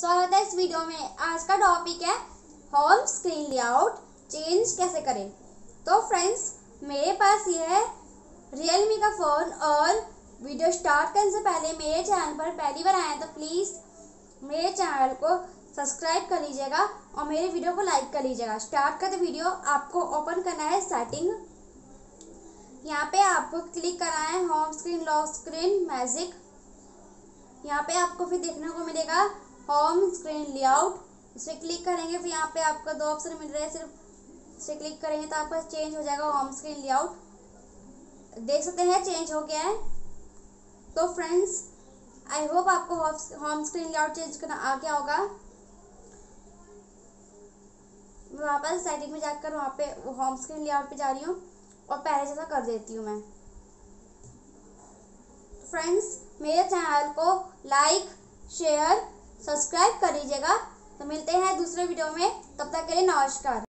स्वागत है इस वीडियो में। आज का टॉपिक है होम स्क्रीन लेआउट चेंज कैसे करें। तो फ्रेंड्स, मेरे पास ये है रियलमी का फ़ोन, और वीडियो स्टार्ट करने से पहले मेरे चैनल पर पहली बार आए तो प्लीज़ मेरे चैनल को सब्सक्राइब कर लीजिएगा और मेरे वीडियो को लाइक कर लीजिएगा। स्टार्ट करते वीडियो आपको ओपन करना है सेटिंग, यहाँ पे आपको क्लिक करना है home screen lock screen magic. यहाँ पे आपको फिर देखने को मिलेगा होम स्क्रीन लेआउट, इस पर क्लिक करेंगे। फिर यहाँ पे आपको दो ऑप्शन मिल रहे हैं, सिर्फ इसे क्लिक करेंगे तो आपका चेंज हो जाएगा होम स्क्रीन लेआउट। देख सकते हैं चेंज हो गया है। तो फ्रेंड्स, आई होप आपको होम स्क्रीन लेआउट चेंज करना आ गया होगा। मैं वापस सेटिंग में जाकर वहाँ पे होम स्क्रीन लेआउट पे जा रही हूँ और पहले जैसा कर देती हूँ मैं। फ्रेंड्स, मेरे चैनल को लाइक शेयर सब्सक्राइब कर लीजिएगा। तो मिलते हैं दूसरे वीडियो में, तब तक के लिए नमस्कार।